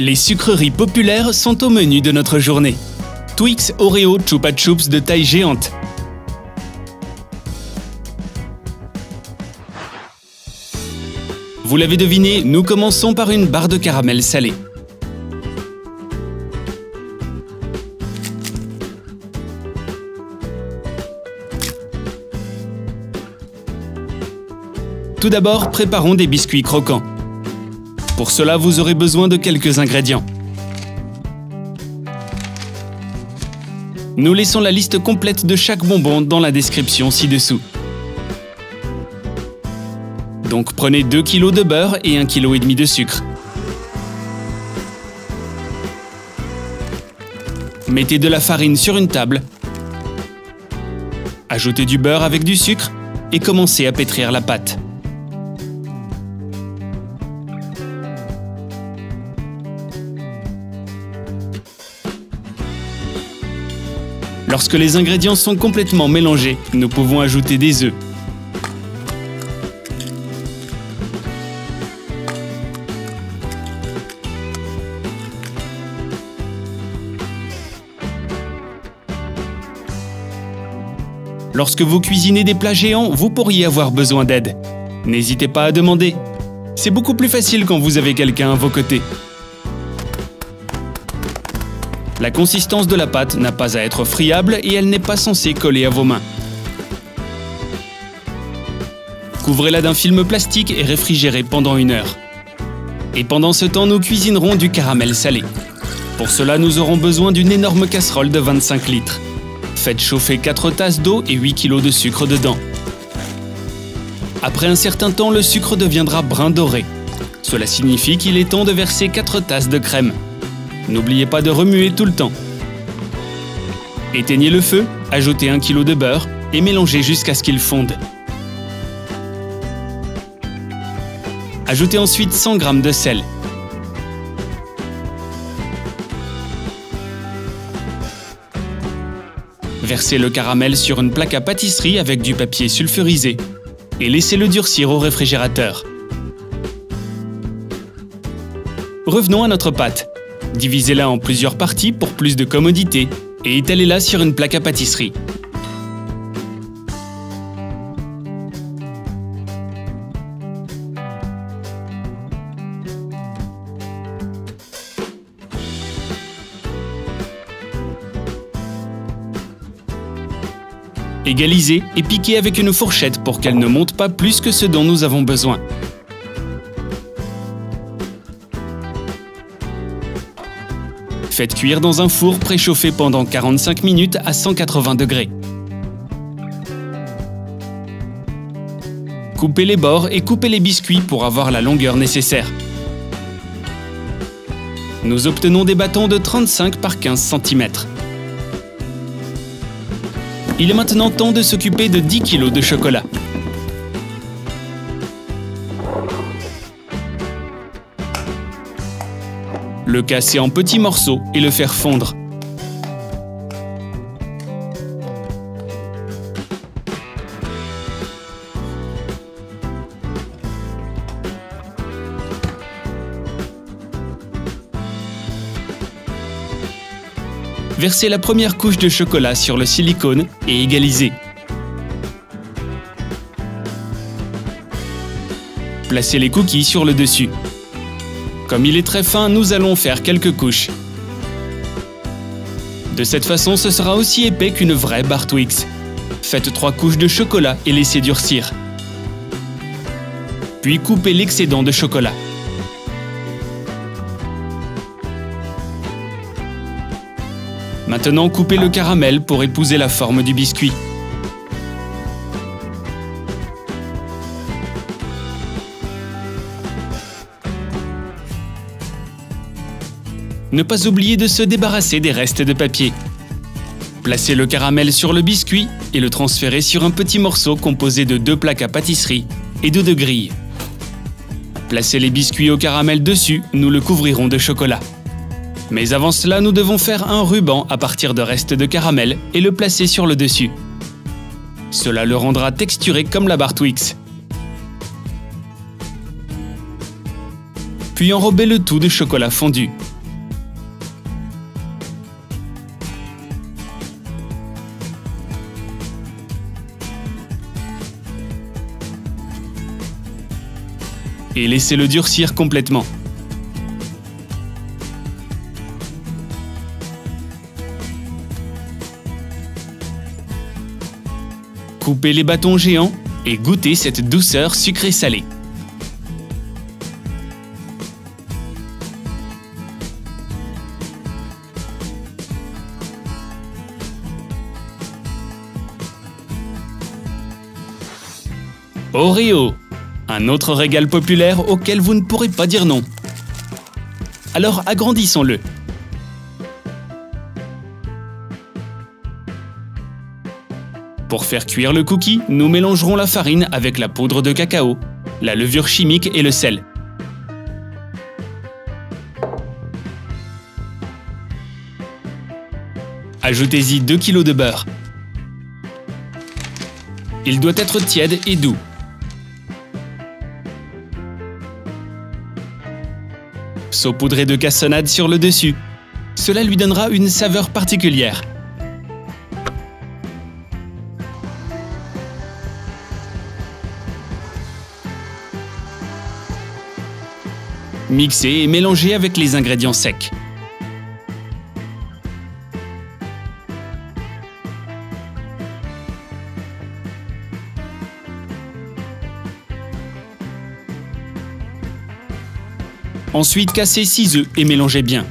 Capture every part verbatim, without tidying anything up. Les sucreries populaires sont au menu de notre journée. Twix, Oreo, Chupa Chups de taille géante. Vous l'avez deviné, nous commençons par une barre de caramel salé. Tout d'abord, préparons des biscuits croquants. Pour cela, vous aurez besoin de quelques ingrédients. Nous laissons la liste complète de chaque bonbon dans la description ci-dessous. Donc prenez deux kilos de beurre et un virgule cinq kilos de sucre. Mettez de la farine sur une table. Ajoutez du beurre avec du sucre et commencez à pétrir la pâte. Lorsque les ingrédients sont complètement mélangés, nous pouvons ajouter des œufs. Lorsque vous cuisinez des plats géants, vous pourriez avoir besoin d'aide. N'hésitez pas à demander. C'est beaucoup plus facile quand vous avez quelqu'un à vos côtés. La consistance de la pâte n'a pas à être friable et elle n'est pas censée coller à vos mains. Couvrez-la d'un film plastique et réfrigérez pendant une heure. Et pendant ce temps, nous cuisinerons du caramel salé. Pour cela, nous aurons besoin d'une énorme casserole de vingt-cinq litres. Faites chauffer quatre tasses d'eau et huit kilos de sucre dedans. Après un certain temps, le sucre deviendra brun doré. Cela signifie qu'il est temps de verser quatre tasses de crème. N'oubliez pas de remuer tout le temps. Éteignez le feu, ajoutez un kilo de beurre et mélangez jusqu'à ce qu'il fonde. Ajoutez ensuite cent grammes de sel. Versez le caramel sur une plaque à pâtisserie avec du papier sulfurisé et laissez-le durcir au réfrigérateur. Revenons à notre pâte. Divisez-la en plusieurs parties pour plus de commodité et étalez-la sur une plaque à pâtisserie. Égalisez et piquez avec une fourchette pour qu'elle ne monte pas plus que ce dont nous avons besoin. Faites cuire dans un four préchauffé pendant quarante-cinq minutes à cent quatre-vingts degrés. Coupez les bords et coupez les biscuits pour avoir la longueur nécessaire. Nous obtenons des bâtons de trente-cinq par quinze centimètres. Il est maintenant temps de s'occuper de dix kilos de chocolat. Le casser en petits morceaux et le faire fondre. Versez la première couche de chocolat sur le silicone et égalisez. Placez les cookies sur le dessus. Comme il est très fin, nous allons faire quelques couches. De cette façon, ce sera aussi épais qu'une vraie barre Twix. Faites trois couches de chocolat et laissez durcir. Puis coupez l'excédent de chocolat. Maintenant, coupez le caramel pour épouser la forme du biscuit. Ne pas oublier de se débarrasser des restes de papier. Placez le caramel sur le biscuit et le transférez sur un petit morceau composé de deux plaques à pâtisserie et de deux grilles. Placez les biscuits au caramel dessus, nous le couvrirons de chocolat. Mais avant cela, nous devons faire un ruban à partir de restes de caramel et le placer sur le dessus. Cela le rendra texturé comme la barre Twix. Puis enrobez le tout de chocolat fondu. et laissez-le durcir complètement. Coupez les bâtons géants et goûtez cette douceur sucrée-salée. Oreo, un autre régal populaire auquel vous ne pourrez pas dire non. Alors agrandissons-le. Pour faire cuire le cookie, nous mélangerons la farine avec la poudre de cacao, la levure chimique et le sel. Ajoutez-y deux kilos de beurre. Il doit être tiède et doux. Saupoudrez de cassonade sur le dessus. Cela lui donnera une saveur particulière. Mixez et mélangez avec les ingrédients secs. Ensuite, cassez six œufs et mélangez bien.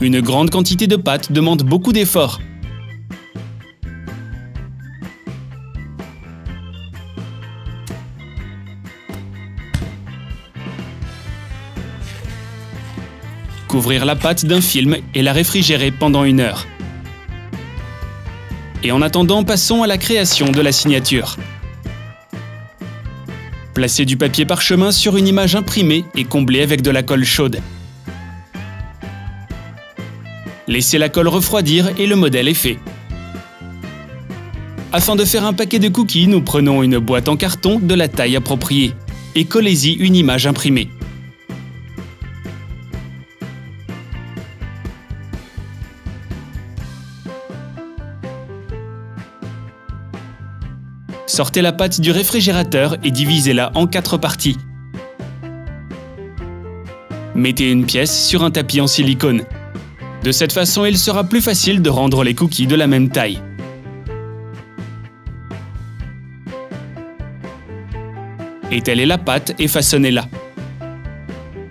Une grande quantité de pâte demande beaucoup d'efforts. Couvrir la pâte d'un film et la réfrigérer pendant une heure. Et en attendant, passons à la création de la signature. Placez du papier parchemin sur une image imprimée et comblez avec de la colle chaude. Laissez la colle refroidir et le modèle est fait. Afin de faire un paquet de cookies, nous prenons une boîte en carton de la taille appropriée et collez-y une image imprimée. Sortez la pâte du réfrigérateur et divisez-la en quatre parties. Mettez une pièce sur un tapis en silicone. De cette façon, il sera plus facile de rendre les cookies de la même taille. Étalez la pâte et façonnez-la.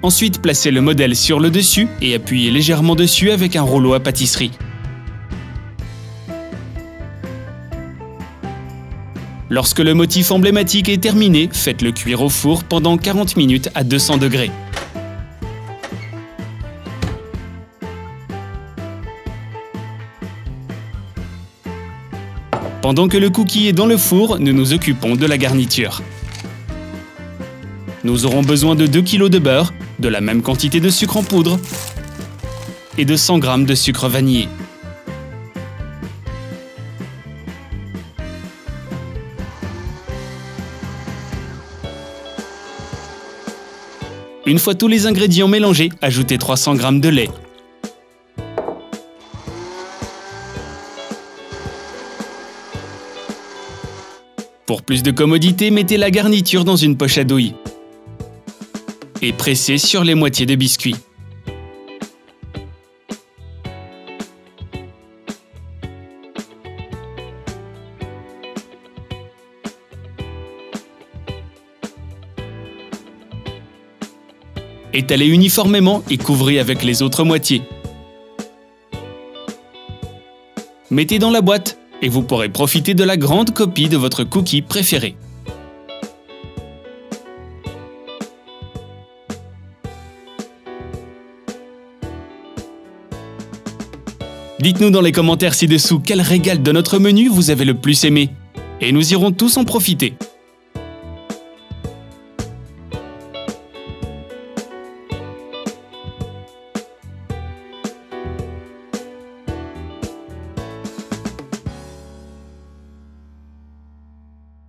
Ensuite, placez le modèle sur le dessus et appuyez légèrement dessus avec un rouleau à pâtisserie. Lorsque le motif emblématique est terminé, faites-le cuire au four pendant quarante minutes à deux cents degrés. Pendant que le cookie est dans le four, nous nous occupons de la garniture. Nous aurons besoin de deux kilos de beurre, de la même quantité de sucre en poudre et de cent grammes de sucre vanillé. Une fois tous les ingrédients mélangés, ajoutez trois cents grammes de lait. Pour plus de commodité, mettez la garniture dans une poche à douille et pressez sur les moitiés de biscuits. Étalez uniformément et couvrez avec les autres moitiés. Mettez dans la boîte et vous pourrez profiter de la grande copie de votre cookie préféré. Dites-nous dans les commentaires ci-dessous quel régal de notre menu vous avez le plus aimé, et nous irons tous en profiter.